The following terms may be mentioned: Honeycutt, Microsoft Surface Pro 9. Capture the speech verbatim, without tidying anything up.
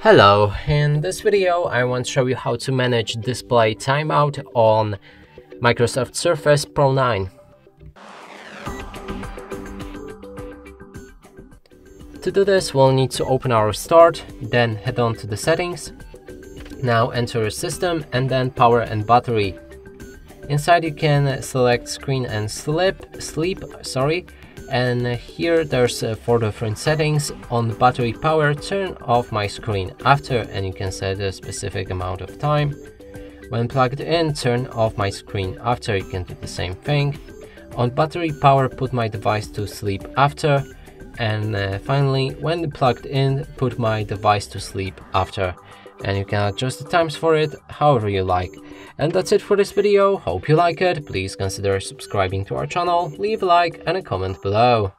Hello, in this video I want to show you how to manage display timeout on Microsoft Surface Pro nine. To do this, we'll need to open our start, then head on to the settings. Now enter your system and then power and battery. Inside you can select screen and sleep, sleep, sorry. And here there's uh, four different settings. On battery power, turn off my screen after, and you can set a specific amount of time. When plugged in, turn off my screen after, you can do the same thing. On battery power, put my device to sleep after. And uh, finally, when plugged in, put my device to sleep after. And you can adjust the times for it however you like. And that's it for this video. Hope you like it. Please consider subscribing to our channel, leave a like and a comment below.